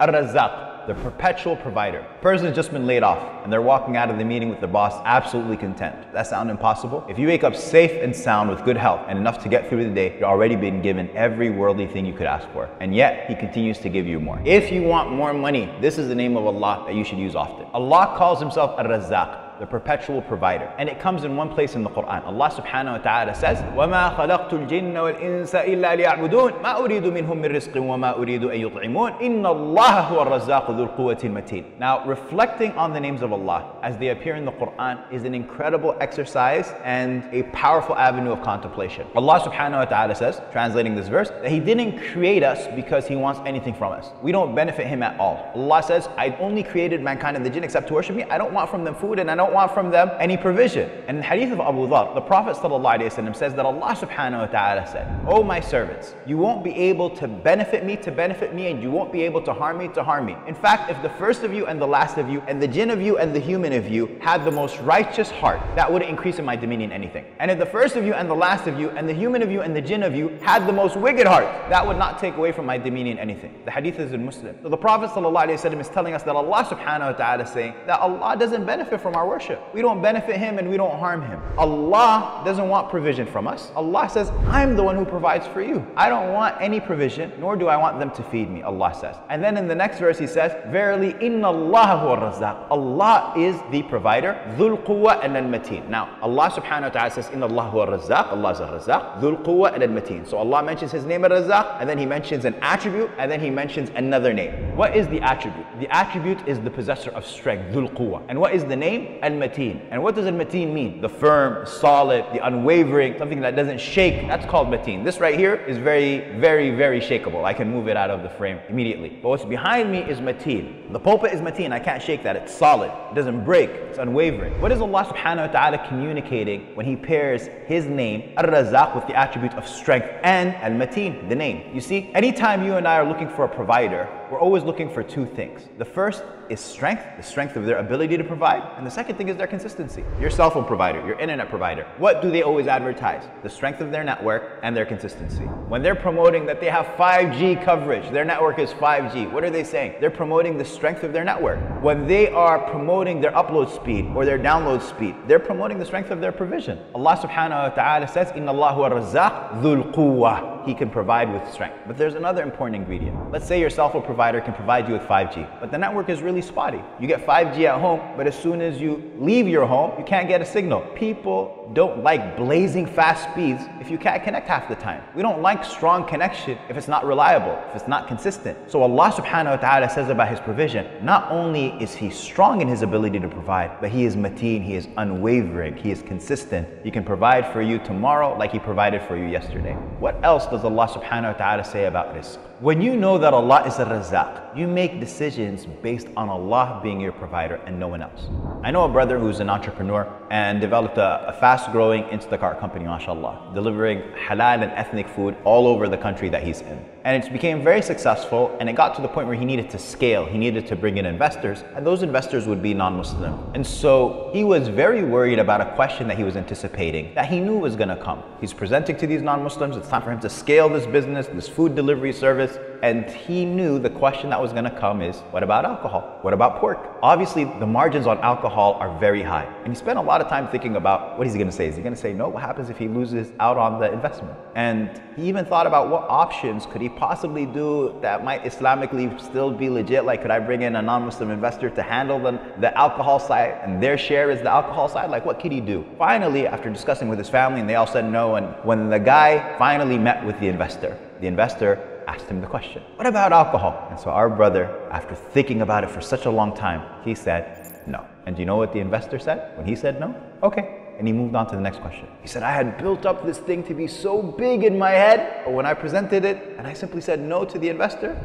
Ar-Razzaq, the perpetual provider. A person has just been laid off and they're walking out of the meeting with their boss absolutely content. That sound impossible? If you wake up safe and sound with good health and enough to get through the day, you've already been given every worldly thing you could ask for. And yet, He continues to give you more. If you want more money, this is the name of Allah that you should use often. Allah calls Himself Ar-Razzaq, the perpetual provider. And it comes in one place in the Quran. Allah subhanahu wa ta'ala says, وَمَا خَلَقْتُ الْجِنَّ وَالْإِنسَ إِلَّا لِيَعْبُدُونَ مَا أُرِيدُ مِنْهُمْ مِنْ رِزْقٍ وَمَا أُرِيدُ أَنْ يُطْعِمُونَ إِنَّ اللَّهَ هُوَ الرَّزَّاقُ ذُو الْقُوَّةِ الْمَتِينُ. Now, reflecting on the names of Allah as they appear in the Quran is an incredible exercise and a powerful avenue of contemplation. Allah subhanahu wa ta'ala says, translating this verse, that He didn't create us because He wants anything from us. We don't benefit Him at all. Allah says, I only created mankind and the jinn except to worship me. I don't want from them food and I don't want from them any provision. And in the hadith of Abu Dhar, the Prophet ﷺ says that Allah subhanahu wa ta'ala said, "O my servants, you won't be able to benefit me, and you won't be able to harm me, to harm me. In fact, if the first of you and the last of you and the jinn of you and the human of you had the most righteous heart, that would increase in my dominion anything. And if the first of you and the last of you and the human of you and the jinn of you had the most wicked heart, that would not take away from my dominion anything." The hadith is in Muslim. So the Prophet ﷺ is telling us that Allah subhanahu wa ta'ala is saying that Allah doesn't benefit from our worship. We don't benefit Him and we don't harm Him. Allah doesn't want provision from us. Allah says, I'm the one who provides for you. I don't want any provision, nor do I want them to feed me, Allah says. And then in the next verse He says, verily, inna Allah huwa ar-Razzaq. Allah is the provider, Dhul Quwwa and Al-Mateen. Now, Allah subhanahu wa ta'ala says, inna Allah huwa ar-Razzaq, Allah is ar-Razzaq, Dhul Quwwa and Al-Mateen. So Allah mentions His name ar-Razzaq, and then He mentions an attribute, and then He mentions another name. What is the attribute? The attribute is the possessor of strength, Dhul Quwwa. And what is the name? Al-Mateen. And what does al-mateen mean? The firm, solid, the unwavering, something that doesn't shake. That's called mateen. This right here is very, very shakeable. I can move it out of the frame immediately. But what's behind me is mateen. The pulpit is mateen. I can't shake that. It's solid. It doesn't break. It's unwavering. What is Allah subhanahu wa ta'ala communicating when He pairs His name, Ar-Razzaq, with the attribute of strength and al-mateen, the name? You see, anytime you and I are looking for a provider, we're always looking for two things. The first is strength, the strength of their ability to provide. And the second thing is their consistency. Your cell phone provider, your internet provider. What do they always advertise? The strength of their network and their consistency. When they're promoting that they have 5G coverage, their network is 5G, what are they saying? They're promoting the strength of their network. When they are promoting their upload speed or their download speed, they're promoting the strength of their provision. Allah subhanahu wa ta'ala says, inna Allah huwa ar-Razzaq dhul quwwa. He can provide with strength. But there's another important ingredient. Let's say your cell phone provider can provide you with 5G, but the network is really spotty. You get 5G at home, but as soon as you leave your home, you can't get a signal. People don't like blazing fast speeds if you can't connect half the time. We don't like strong connection if it's not reliable, if it's not consistent. So Allah subhanahu wa ta'ala says about His provision, not only is He strong in His ability to provide, but He is mateen, He is unwavering, He is consistent. He can provide for you tomorrow like He provided for you yesterday. What else does Allah subhanahu wa ta'ala say about rizq? When you know that Allah is ar-Razzaq, you make decisions based on Allah being your provider and no one else. I know a brother who's an entrepreneur and developed a fast-growing Instacart company, mashallah, delivering halal and ethnic food all over the country that he's in. And it became very successful, and it got to the point where he needed to scale. He needed to bring in investors, and those investors would be non-Muslim. And so he was very worried about a question that he was anticipating, that he knew was gonna come. He's presenting to these non-Muslims, it's time for him to scale this business, this food delivery service, and he knew the question that was gonna come is, what about alcohol? What about pork? Obviously, the margins on alcohol are very high. And he spent a lot of time thinking about what he's gonna say. Is he gonna say no? What happens if he loses out on the investment? And he even thought about what options could he possibly do that might Islamically still be legit. Like, could I bring in a non-Muslim investor to handle the alcohol side, and their share is the alcohol side? Like, what could he do? Finally, after discussing with his family, and they all said no, and when the guy finally met with the investor asked him the question, what about alcohol? And so our brother, after thinking about it for such a long time, he said no. And do you know what the investor said when he said no? Okay. And he moved on to the next question. He said, I had built up this thing to be so big in my head, but when I presented it and I simply said no to the investor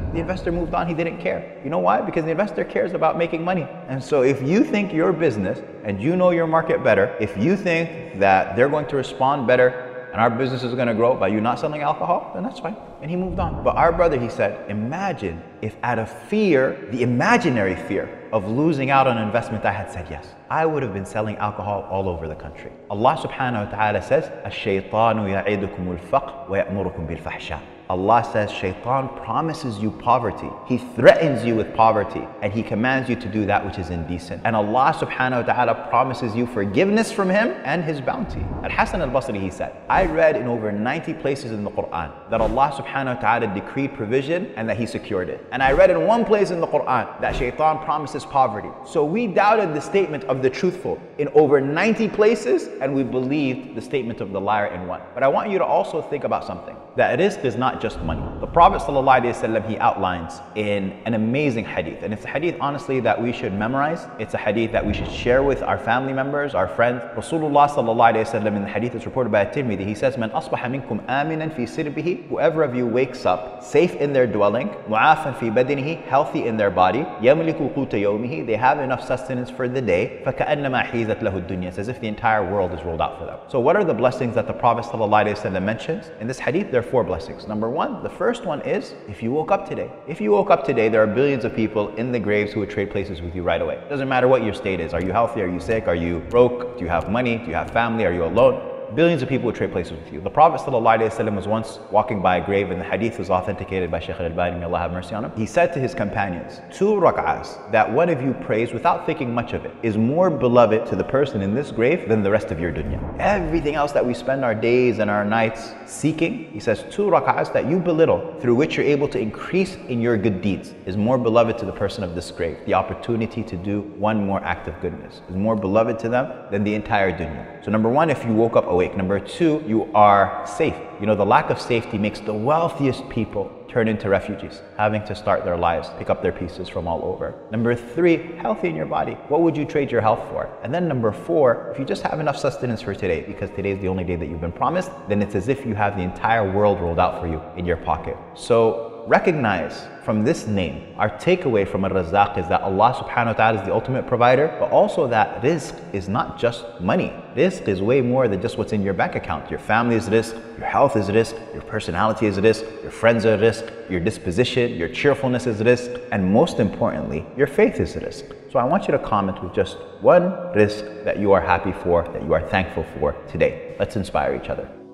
moved on. He didn't care. You know why? Because the investor cares about making money. And so if you think your business and you know your market better, if you think that they're going to respond better and our business is going to grow by you not selling alcohol, then that's fine. And he moved on. But our brother, he said, imagine if out of fear, the imaginary fear of losing out on an investment, I had said yes. I would have been selling alcohol all over the country. Allah subhanahu wa ta'ala says, "Ash-shaytanu ya'idukumul faqr wa ya'murukum bil fahsha." Allah says, Shaitan promises you poverty. He threatens you with poverty, and he commands you to do that which is indecent. And Allah subhanahu wa ta'ala promises you forgiveness from him and his bounty. Al-Hassan al-Basri, he said, I read in over 90 places in the Quran that Allah subhanahu wa ta'ala decreed provision and that he secured it. And I read in one place in the Quran that Shaitan promises poverty. So we doubted the statement of the truthful in over 90 places, and we believed the statement of the liar in one. But I want you to also think about something, that rizq is not just money. The Prophet ﷺ, he outlines in an amazing hadith, and it's a hadith honestly that we should memorize. It's a hadith that we should share with our family members, our friends. Rasulullah ﷺ, in the hadith that's reported by Al Tirmidhi, he says, "Man asbaha minkum aminan fi sirbihi," whoever of you wakes up safe in their dwelling, mu'afan fi badinihi, healthy in their body, yamliku quta yawmihi, they have enough sustenance for the day, فَكَأَنَّمَا حِيزَتْ لَهُ الدُّنْيَا, it's as if the entire world is rolled out for them. So what are the blessings that the Prophet ﷺ mentions in this hadith? There are four blessings. Number one, the first one is if you woke up today. If you woke up today, there are billions of people in the graves who would trade places with you right away. It doesn't matter what your state is. Are you healthy? Are you sick? Are you broke? Do you have money? Do you have family? Are you alone? Billions of people would trade places with you. The Prophet ﷺ was once walking by a grave, and the hadith was authenticated by Shaykh al-Bani, may Allah have mercy on him. He said to his companions, two rak'ahs that one of you prays without thinking much of it is more beloved to the person in this grave than the rest of your dunya. Everything else that we spend our days and our nights seeking, he says, two rak'ahs that you belittle, through which you're able to increase in your good deeds, is more beloved to the person of this grave. The opportunity to do one more act of goodness is more beloved to them than the entire dunya. So number one, if you woke up awake. Number two, you are safe. You know, the lack of safety makes the wealthiest people turn into refugees, having to start their lives, pick up their pieces from all over. Number three, healthy in your body. What would you trade your health for? And then number four, if you just have enough sustenance for today, because today is the only day that you've been promised, then it's as if you have the entire world rolled out for you in your pocket. So recognize from this name, our takeaway from Ar-Razzaq is that Allah subhanahu wa ta'ala is the ultimate provider, but also that rizq is not just money. Rizq is way more than just what's in your bank account. Your family is rizq, your health is rizq, your personality is rizq, your friends are rizq, your disposition, your cheerfulness is rizq, and most importantly, your faith is rizq. So I want you to comment with just one rizq that you are happy for, that you are thankful for today. Let's inspire each other.